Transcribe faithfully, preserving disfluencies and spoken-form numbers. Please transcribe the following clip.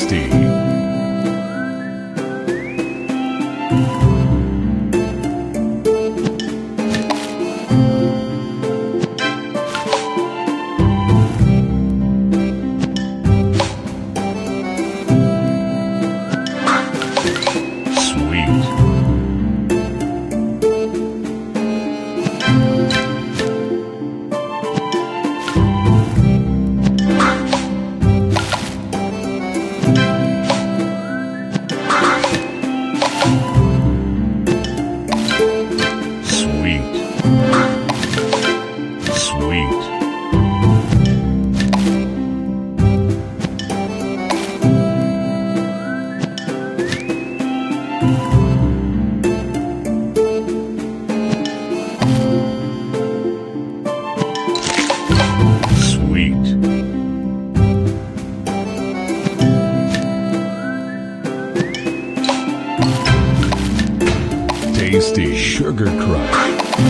sixty. Tasty sugar crush.